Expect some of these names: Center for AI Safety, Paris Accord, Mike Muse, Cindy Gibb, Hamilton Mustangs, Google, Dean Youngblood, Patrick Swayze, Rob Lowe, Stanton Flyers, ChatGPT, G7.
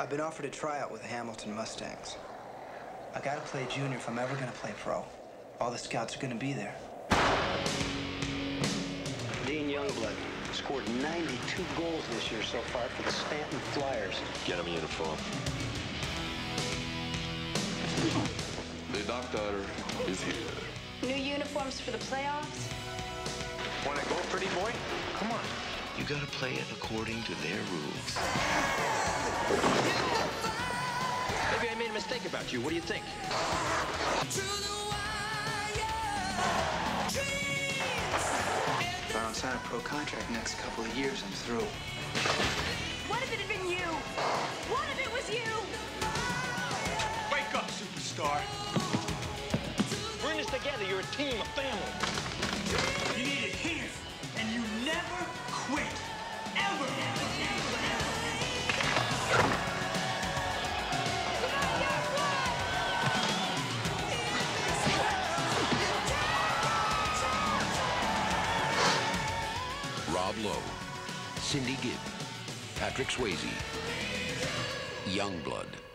I've been offered a tryout with the Hamilton Mustangs. I gotta play junior if I'm ever gonna play pro. All the scouts are gonna be there. Dean Youngblood scored 92 goals this year so far for the Stanton Flyers. Get him a uniform. The doctor is here. New uniforms for the playoffs? Wanna go, pretty boy? Come on. You gotta play it according to their rules. Maybe I made a mistake about you. What do you think? If I don't sign a pro contract next couple of years, I'm through. What if it had been you? What if it was you? Wake up, superstar. Bring us together. You're a team, a family. You need it here, and you never quit. Ever. Rob Lowe, Cindy Gibb, Patrick Swayze, Youngblood.